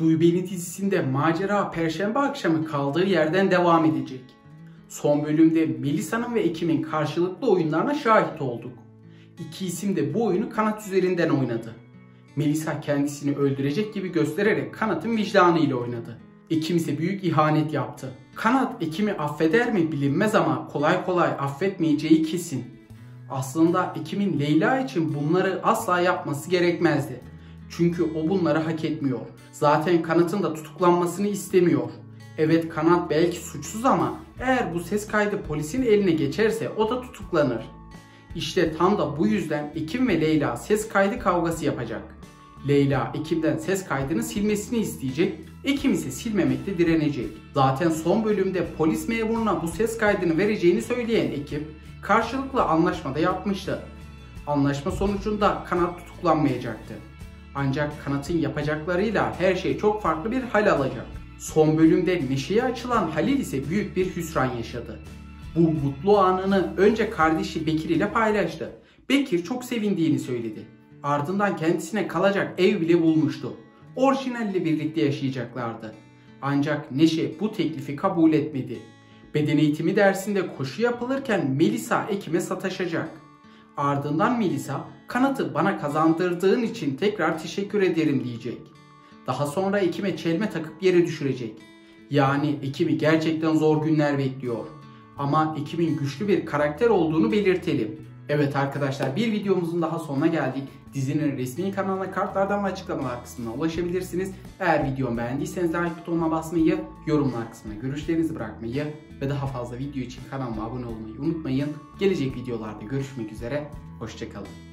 Duybeni dizisinde macera Perşembe akşamı kaldığı yerden devam edecek. Son bölümde Melisa'nın ve Ekim'in karşılıklı oyunlarına şahit olduk. İki isim de bu oyunu Kanat üzerinden oynadı. Melisa kendisini öldürecek gibi göstererek Kanat'ın vicdanıyla oynadı. Ekim ise büyük ihanet yaptı. Kanat Ekim'i affeder mi bilinmez ama kolay kolay affetmeyeceği kesin. Aslında Ekim'in Leyla için bunları asla yapması gerekmezdi. Çünkü o bunları hak etmiyor. Zaten Kanat'ın da tutuklanmasını istemiyor. Evet, Kanat belki suçsuz ama eğer bu ses kaydı polisin eline geçerse o da tutuklanır. İşte tam da bu yüzden Ekim ve Leyla ses kaydı kavgası yapacak. Leyla Ekim'den ses kaydını silmesini isteyecek, Ekim ise silmemekte direnecek. Zaten son bölümde polis memuruna bu ses kaydını vereceğini söyleyen Ekim, karşılıklı anlaşmada yapmıştı. Anlaşma sonucunda Kanat tutuklanmayacaktı. Ancak Kanat'ın yapacaklarıyla her şey çok farklı bir hal alacak. Son bölümde Neşe'ye açılan Halil ise büyük bir hüsran yaşadı. Bu mutlu anını önce kardeşi Bekir ile paylaştı. Bekir çok sevindiğini söyledi. Ardından kendisine kalacak ev bile bulmuştu. Orijinalle birlikte yaşayacaklardı. Ancak Neşe bu teklifi kabul etmedi. Beden eğitimi dersinde koşu yapılırken Melisa Ekim'e sataşacak. Ardından Melisa, Kanat'ı bana kazandırdığın için tekrar teşekkür ederim diyecek. Daha sonra Ekim'e çelme takıp yere düşürecek. Yani Ekim'i gerçekten zor günler bekliyor. Ama Ekim'in güçlü bir karakter olduğunu belirtelim. Evet arkadaşlar, bir videomuzun daha sonuna geldik. Dizinin resmi kanalına kartlardan ve açıklamalar kısmına ulaşabilirsiniz. Eğer videomu beğendiyseniz like butonuna basmayı, yorumlar kısmına görüşlerinizi bırakmayı ve daha fazla video için kanalıma abone olmayı unutmayın. Gelecek videolarda görüşmek üzere, hoşçakalın.